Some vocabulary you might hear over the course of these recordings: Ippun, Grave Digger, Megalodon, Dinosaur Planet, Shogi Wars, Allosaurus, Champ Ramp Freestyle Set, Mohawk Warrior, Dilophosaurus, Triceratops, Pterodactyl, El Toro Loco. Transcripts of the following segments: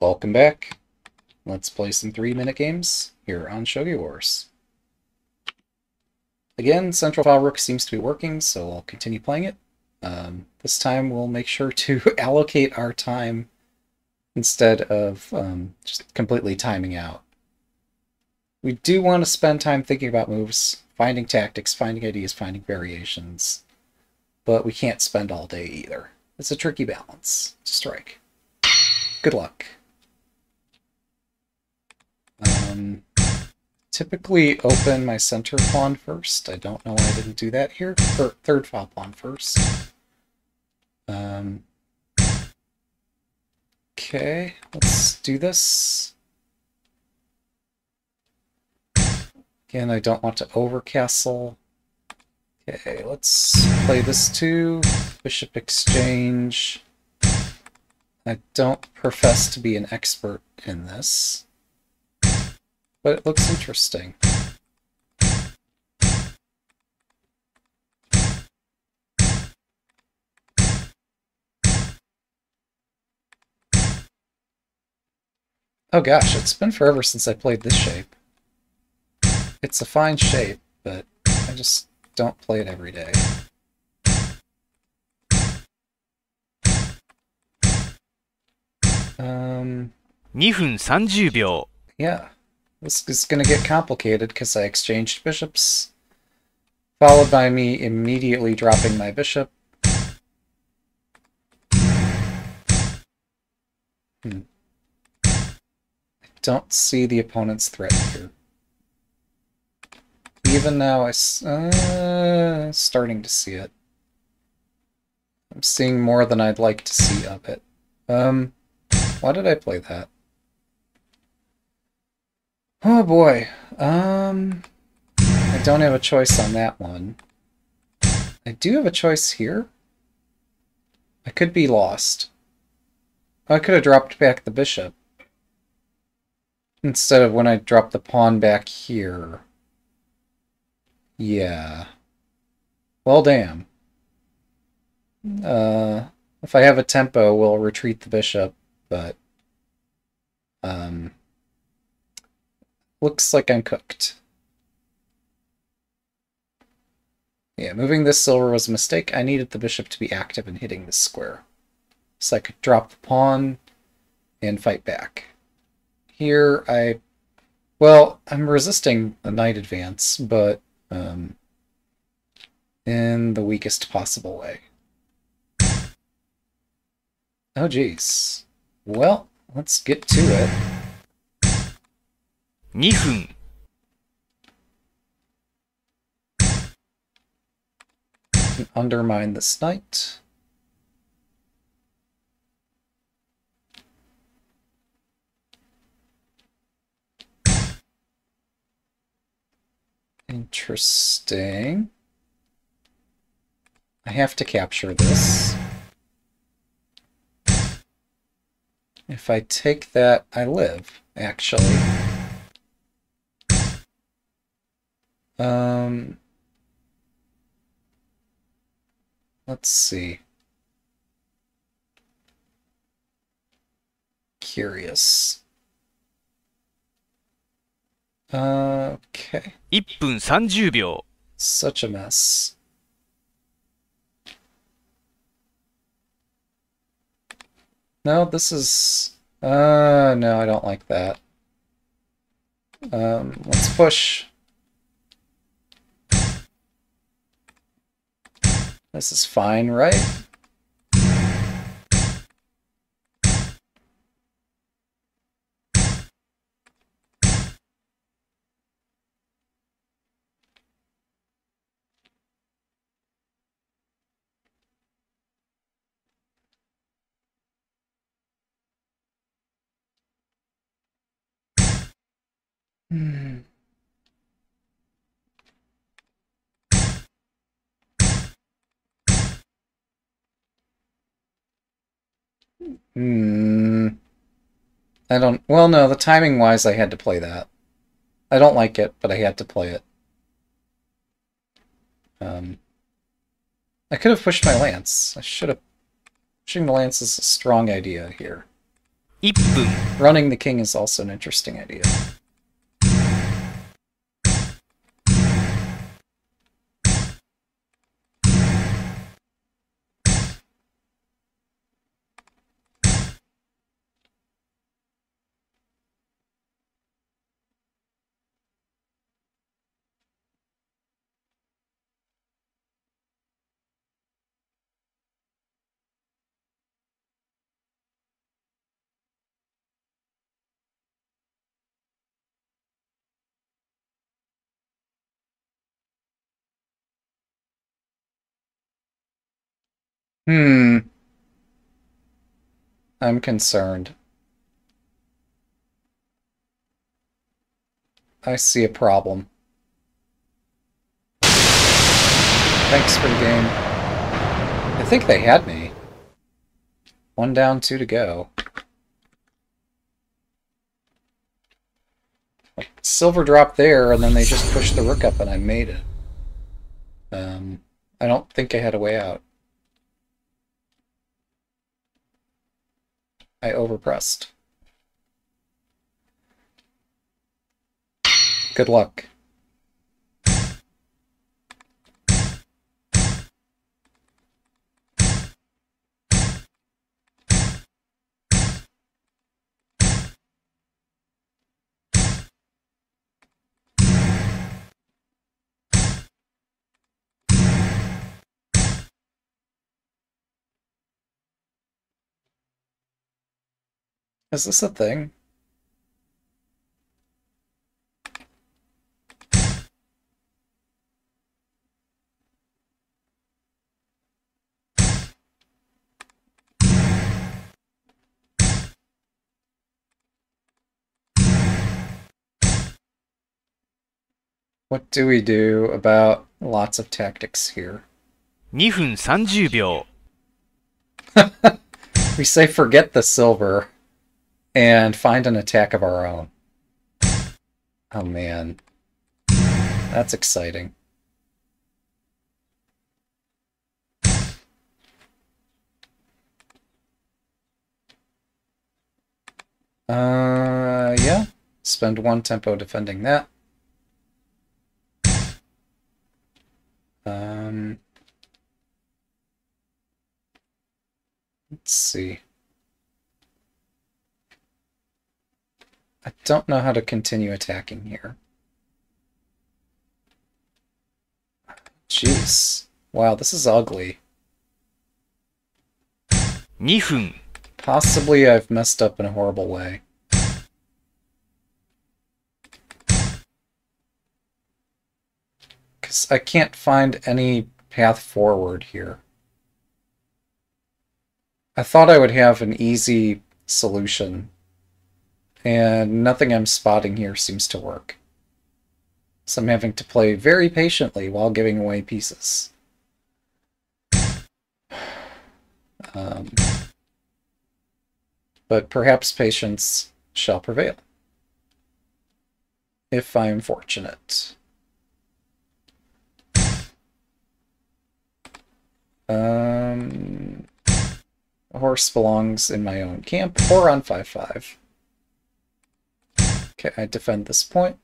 Welcome back. Let's play some 3-minute games here on Shogi Wars. Again, central file rook seems to be working, so I'll continue playing it. This time we'll make sure to allocate our time instead of just completely timing out. We do want to spend time thinking about moves, finding tactics, finding ideas, finding variations, but we can't spend all day either. It's a tricky balance to strike. Good luck. Typically open my center pawn first. I don't know why I didn't do that here. Third file pawn first. Okay, let's do this. Again, I don't want to overcastle. Okay, let's play this too. Bishop exchange. I don't profess to be an expert in this, but it looks interesting. Oh gosh, it's been forever since I played this shape. It's a fine shape, but I just don't play it every day. Yeah, this is going to get complicated because I exchanged bishops, followed by me immediately dropping my bishop. I don't see the opponent's threat here. Even now, I'm starting to see it. I'm seeing more than I'd like to see of it. Why did I play that? Oh boy. I don't have a choice on that one. I do have a choice here. I could be lost. I could have dropped back the bishop instead of when I dropped the pawn back here. Yeah. Well, damn. If I have a tempo, we'll retreat the bishop. But looks like I'm cooked. Yeah, moving this silver was a mistake. I needed the bishop to be active in hitting this square, so I could drop the pawn and fight back. Here I'm resisting a knight advance, but in the weakest possible way. Oh geez. Well, let's get to it. 2分. Undermine this knight. Interesting. I have to capture this. If I take that, I live, actually. Let's see. Curious. Okay. 1分30秒. Such a mess. No, this is... no, I don't like that. Let's push. This is fine, right? I don't... Well, no, the timing-wise, I had to play that. I don't like it, but I had to play it. I could have pushed my lance. I should have... Pushing the lance is a strong idea here. Ippun. Running the king is also an interesting idea. I'm concerned. I see a problem. Thanks for the game. I think they had me. 1 down, 2 to go. Silver dropped there, and then they just pushed the rook up, and I made it. I don't think I had a way out. I overpressed. Good luck. Is this a thing? What do we do about lots of tactics here? 2分30秒. We say forget the silver. And find an attack of our own. Oh man. That's exciting. Yeah. Spend 1 tempo defending that. Let's see. I don't know how to continue attacking here. Jeez. Wow, this is ugly. 2分. Possibly I've messed up in a horrible way. Because I can't find any path forward here. I thought I would have an easy solution. And nothing I'm spotting here seems to work. So I'm having to play very patiently while giving away pieces. But perhaps patience shall prevail. If I am fortunate. A horse belongs in my own camp or on 5-5. Okay, I defend this point.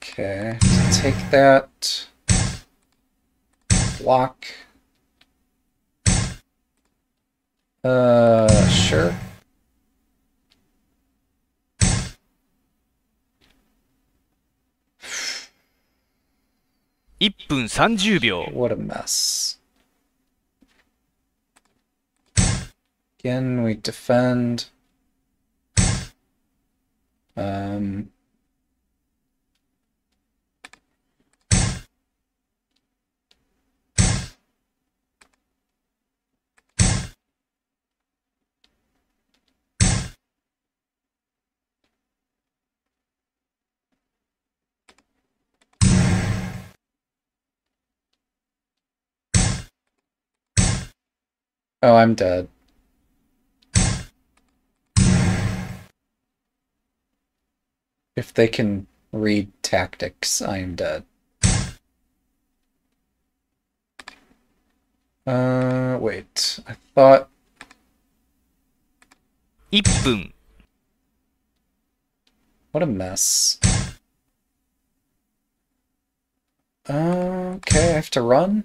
Okay, take that. Block. Sure. What a mess. Again, we defend. Oh, I'm dead. If they can Read tactics. I am dead. Wait. I thought... 1分. What a mess. Okay, I have to run?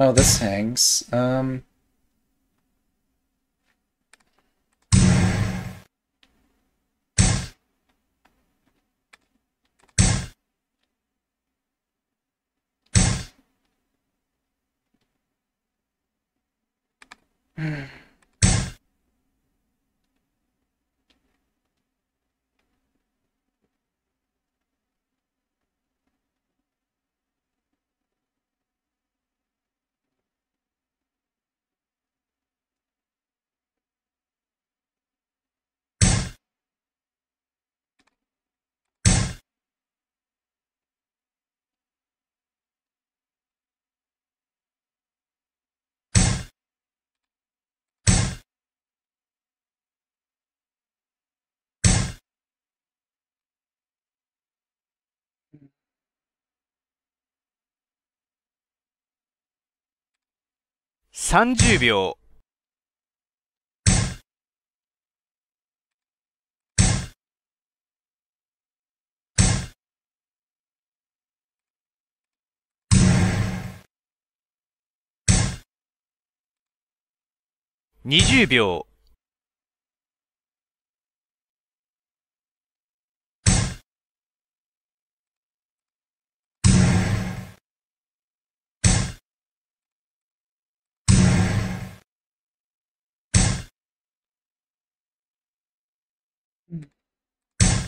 Oh, this hangs.30秒.20秒.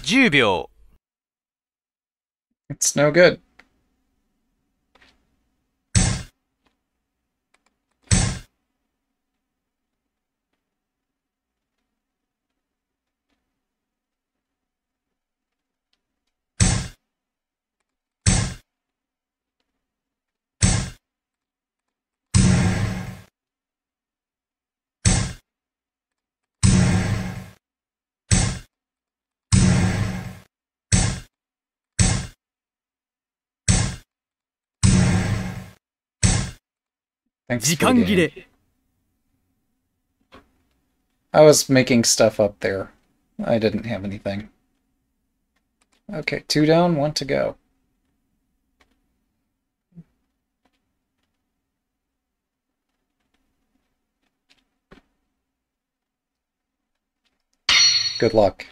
10秒. It's no good. Thanks for the game. I was making stuff up there. I didn't have anything. Okay, 2 down, 1 to go. Good luck.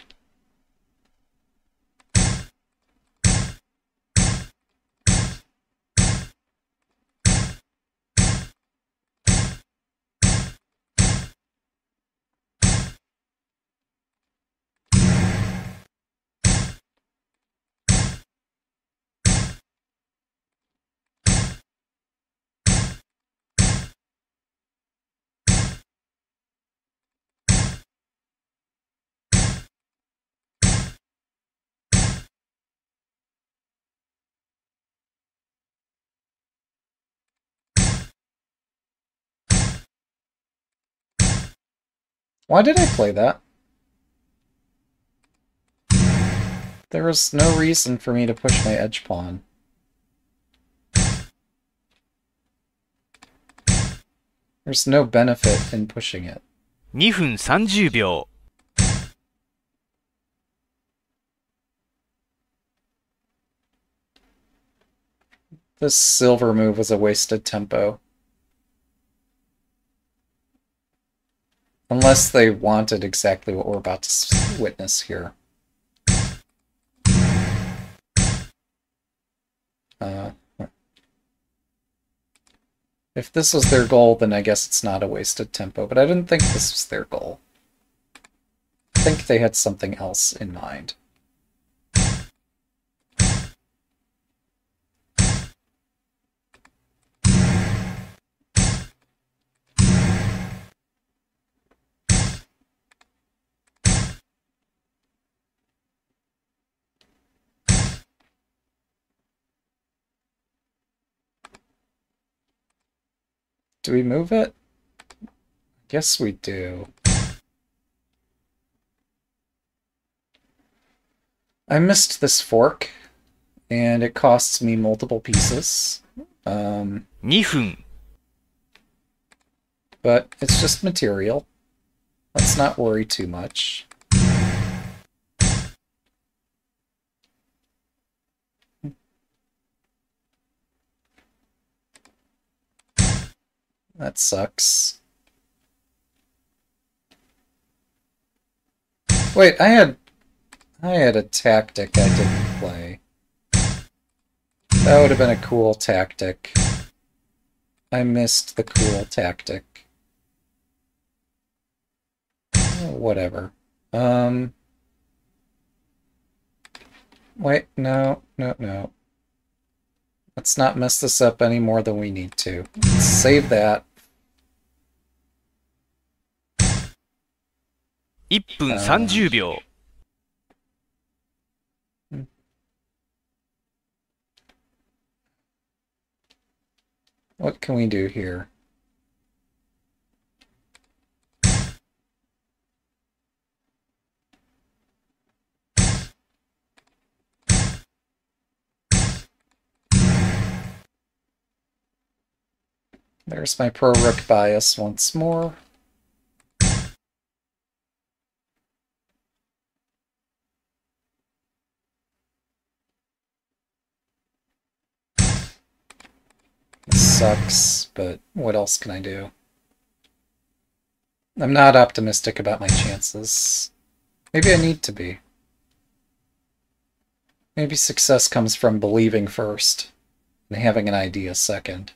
Why did I play that? There was no reason for me to push my edge pawn. There's no benefit in pushing it. 2分30秒. This silver move was a wasted tempo. Unless they wanted exactly what we're about to witness here. If this was their goal, then I guess it's not a wasted tempo, but I didn't think this was their goal. I think they had something else in mind. Do we move it? I guess we do. I missed this fork. and it costs me multiple pieces. 2分. But it's just material. Let's not worry too much. That sucks. Wait, I had a tactic I didn't play. That would have been a cool tactic. I missed the cool tactic. Oh, whatever. Wait, no. Let's not mess this up any more than we need to. Let's save that. 1分30秒. What can we do here? There's my pro-rook bias once more. Sucks, but what else can I do? I'm not optimistic about my chances. Maybe I need to be. Maybe success comes from believing first and having an idea second,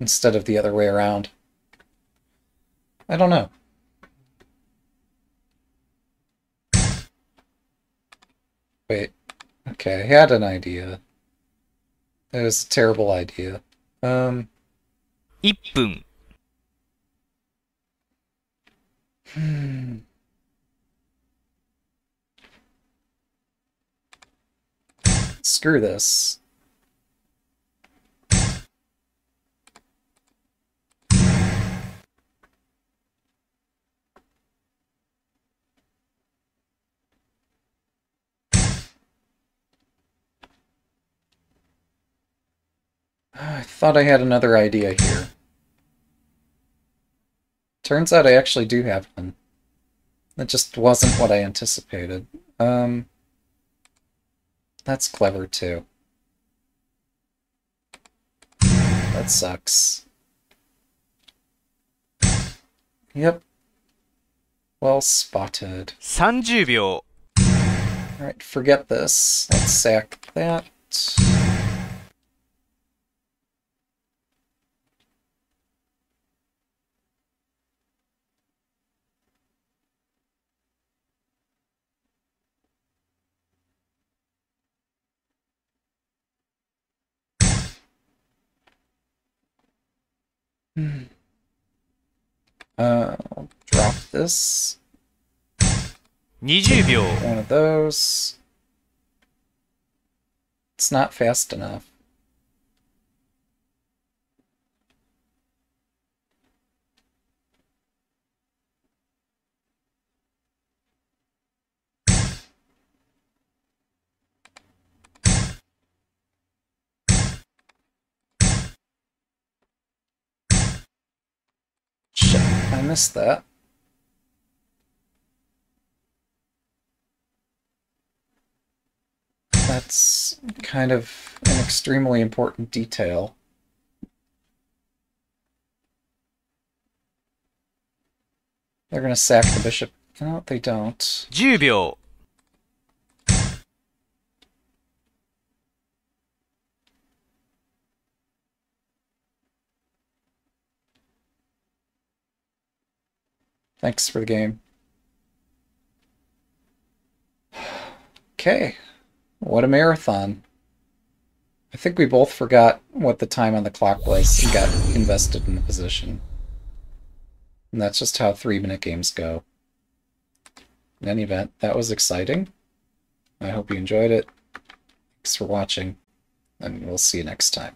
instead of the other way around. I don't know. Wait. Okay, I had an idea. It was a terrible idea. 1分. Screw this. I thought I had another idea here. Turns out I actually do have one. That just wasn't what I anticipated. That's clever too. That sucks. Yep. Well spotted. 30秒. Alright, forget this. Let's sack that. I'll drop this. 20秒. One of those. It's not fast enough. I missed that. That's kind of an extremely important detail. They're going to sack the bishop. No, they don't. 10秒. Thanks for the game. Okay, what a marathon. I think we both forgot what the time on the clock was and got invested in the position. And that's just how 3-minute games go. In any event, that was exciting. I hope you enjoyed it. Thanks for watching, and we'll see you next time.